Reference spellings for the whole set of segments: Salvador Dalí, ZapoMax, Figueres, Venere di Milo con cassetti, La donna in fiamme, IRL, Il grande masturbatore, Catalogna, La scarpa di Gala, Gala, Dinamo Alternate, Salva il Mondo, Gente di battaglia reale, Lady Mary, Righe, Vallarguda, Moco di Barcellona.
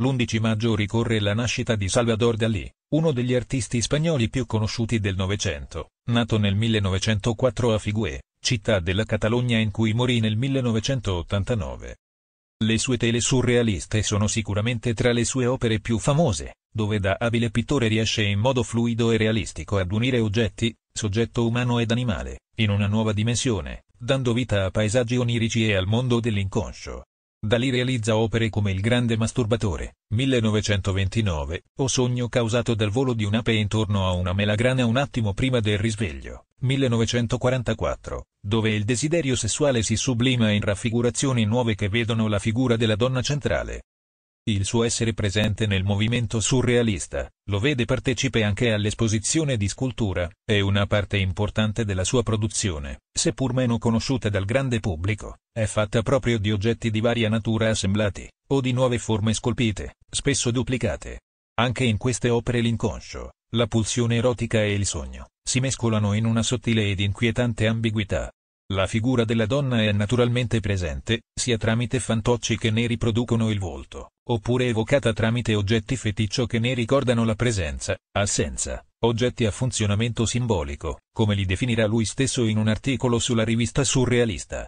L'11 maggio ricorre la nascita di Salvador Dalí, uno degli artisti spagnoli più conosciuti del Novecento, nato nel 1904 a Figueres, città della Catalogna in cui morì nel 1989. Le sue tele surrealiste sono sicuramente tra le sue opere più famose, dove da abile pittore riesce in modo fluido e realistico ad unire oggetti, soggetto umano ed animale, in una nuova dimensione, dando vita a paesaggi onirici e al mondo dell'inconscio. Dalì realizza opere come Il grande masturbatore, 1929, o Sogno causato dal volo di un'ape intorno a una melagrana un attimo prima del risveglio, 1944, dove il desiderio sessuale si sublima in raffigurazioni nuove che vedono la figura della donna centrale. Il suo essere presente nel movimento surrealista, lo vede partecipe anche all'esposizione di scultura, e una parte importante della sua produzione, seppur meno conosciuta dal grande pubblico, è fatta proprio di oggetti di varia natura assemblati, o di nuove forme scolpite, spesso duplicate. Anche in queste opere l'inconscio, la pulsione erotica e il sogno, si mescolano in una sottile ed inquietante ambiguità. La figura della donna è naturalmente presente, sia tramite fantocci che ne riproducono il volto, oppure evocata tramite oggetti feticcio che ne ricordano la presenza, assenza, oggetti a funzionamento simbolico, come li definirà lui stesso in un articolo sulla rivista surrealista.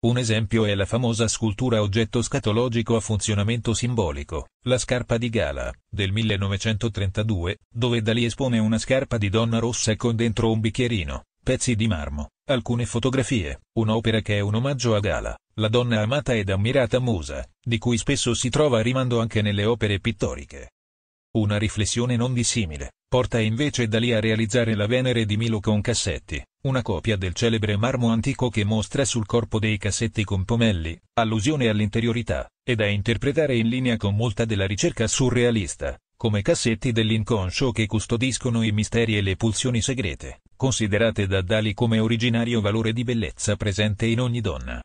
Un esempio è la famosa scultura oggetto scatologico a funzionamento simbolico, La scarpa di Gala, del 1932, dove Dalì espone una scarpa di donna rossa con dentro un bicchierino, pezzi di marmo, alcune fotografie, un'opera che è un omaggio a Gala, la donna amata ed ammirata musa, di cui spesso si trova rimando anche nelle opere pittoriche. Una riflessione non dissimile porta invece Dalì a realizzare la Venere di Milo con cassetti, una copia del celebre marmo antico che mostra sul corpo dei cassetti con pomelli, allusione all'interiorità, e da interpretare in linea con molta della ricerca surrealista, come cassetti dell'inconscio che custodiscono i misteri e le pulsioni segrete, considerate da Dalì come originario valore di bellezza presente in ogni donna.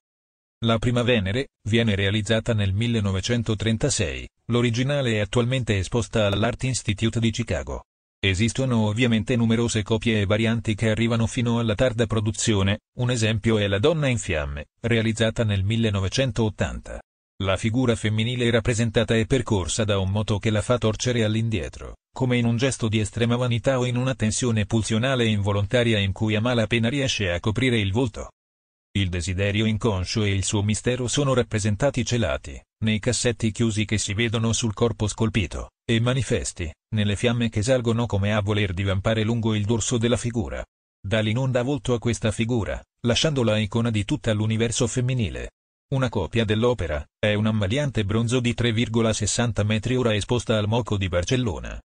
La prima Venere viene realizzata nel 1936, l'originale è attualmente esposta all'Art Institute di Chicago. Esistono ovviamente numerose copie e varianti che arrivano fino alla tarda produzione, un esempio è La donna in fiamme, realizzata nel 1980. La figura femminile rappresentata è percorsa da un moto che la fa torcere all'indietro, come in un gesto di estrema vanità o in una tensione pulsionale involontaria in cui a malapena riesce a coprire il volto. Il desiderio inconscio e il suo mistero sono rappresentati celati, nei cassetti chiusi che si vedono sul corpo scolpito, e manifesti, nelle fiamme che salgono come a voler divampare lungo il dorso della figura. Dalì non dà volto a questa figura, lasciandola icona di tutta l'universo femminile. Una copia dell'opera è un ammaliante bronzo di 3,60 metri ora esposta al Moco di Barcellona.